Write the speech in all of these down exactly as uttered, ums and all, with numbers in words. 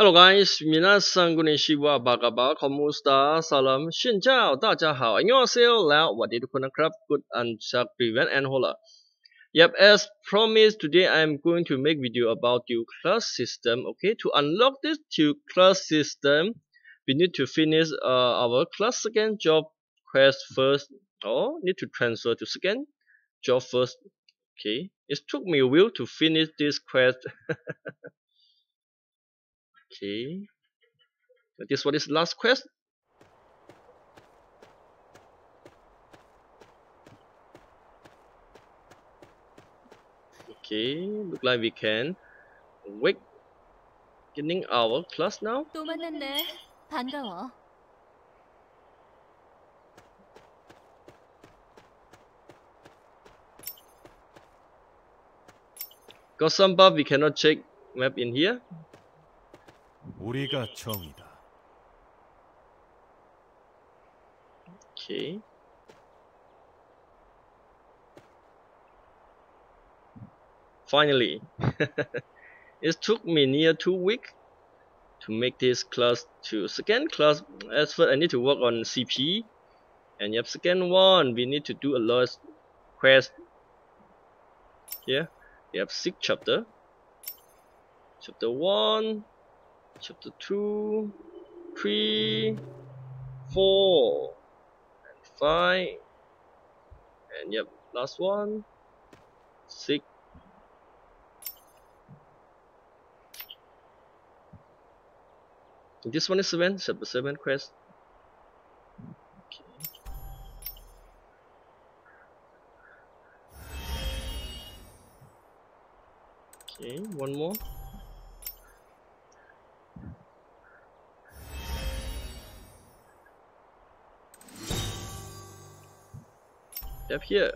Hello guys, minasan konnichiwa, bagaba, komusta, salam, xin chào, dajahao, annyeonghaseyo, lao, wadidukuna crab, good and shark prevent and hola. Yep, as promised, today I'm going to make video about Dual Class System. Okay, to unlock this Dual Class System, we need to finish uh, our class second job quest first, or need to transfer to second job first. Okay, it took me a while to finish this quest. Okay, this one is last quest. Okay, look like we can wake getting our class now. Got some buff we cannot check map in here. 우리가 정이다. Okay. Finally, it took me near two weeks to make this class to second class. As first, I need to work on C P, and yep, second one we need to do a lot of quest. Here we have six chapter. Chapter one. Chapter two, three, four, and five, and yep, last one, six. And this one is seven, chapter seven quest. Okay. Okay, one more. Up here.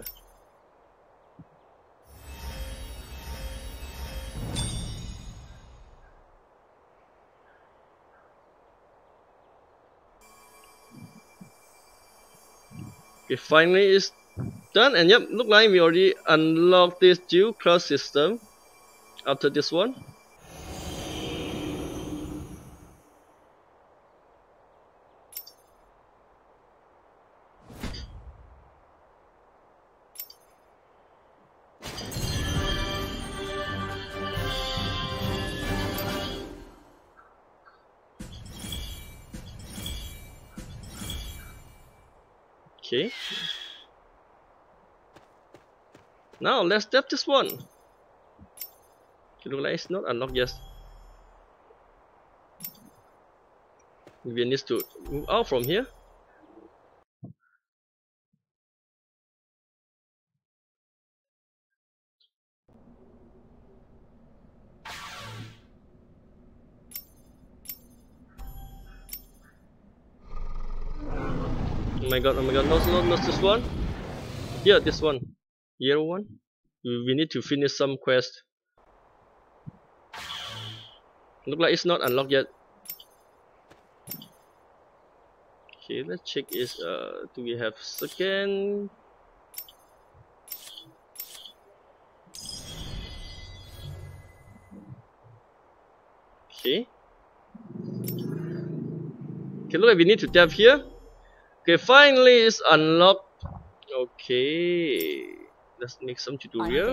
Okay, finally it's done, and yep, look like we already unlocked this dual class system after this one. Okay. Now let's tap this one. It looks like it's not unlocked yet. We need to move out from here. Oh my god, oh my god, not, not, not this one. Yeah, this one. Yellow one. We need to finish some quest. Look like it's not unlocked yet. Okay, let's check is uh do we have second? Okay. Okay, look like we need to tap here. Okay, finally it's unlocked. Okay, let's make some tutorial.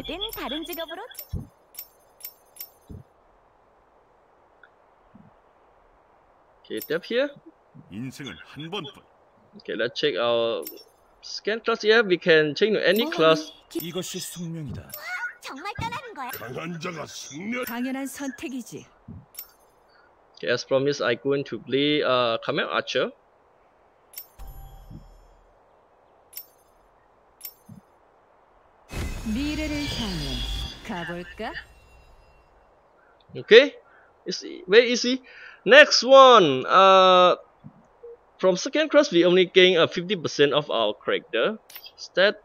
Okay, tap here. Okay, let's check our scan class. Yeah, we can check any class. Okay, as promised, I'm going to play uh, Kamel Archer. Okay, it's very easy. Next one, uh, from second class we only gain a uh, fifty percent of our character stat.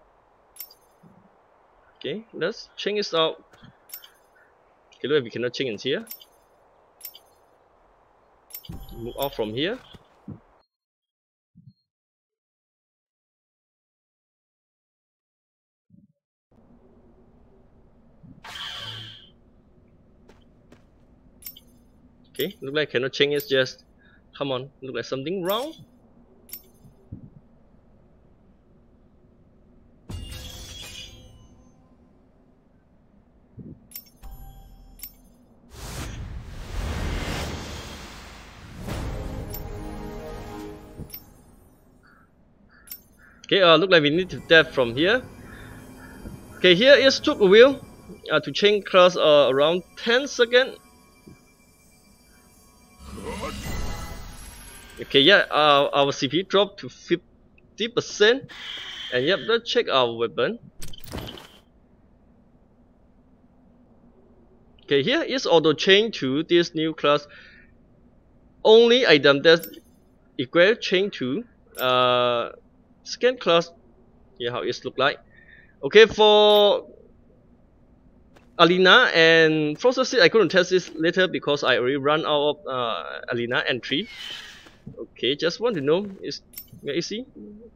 Okay, let's change this out. Okay, look, we cannot change it here. Move out from here. Okay, look like I cannot change it, just come on, look like something wrong. Okay, uh, look like we need to tap from here. Okay, here is took a wheel uh, to change class uh, around ten seconds. Okay, yeah, uh, our C P dropped to fifty percent. And yep, let's check our weapon. Okay, here is auto change to this new class. Only item that's equal change to uh, scan class. Yeah, how it look like. Okay, for Alina and Frost Seed, I couldn't test this later because I already run out of uh, Alina entry. Okay, just want to know is you see?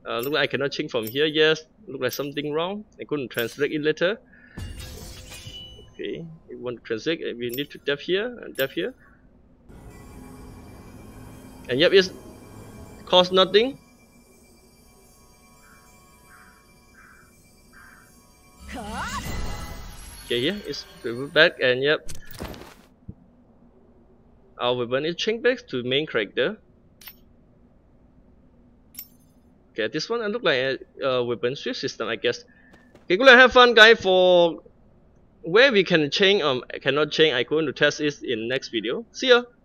Uh, look like I cannot change from here. Yes, look like something wrong. I couldn't translate it later. Okay, we want to translate. We need to tap here and tap here. And yep, it costs nothing. Okay, here it's back and yep, our weapon is changed back to main character. Okay, this one I look like a uh, weapon switch system, I guess. Okay, good luck, have fun, guys. For where we can change um cannot change, I going to test this in next video. See ya.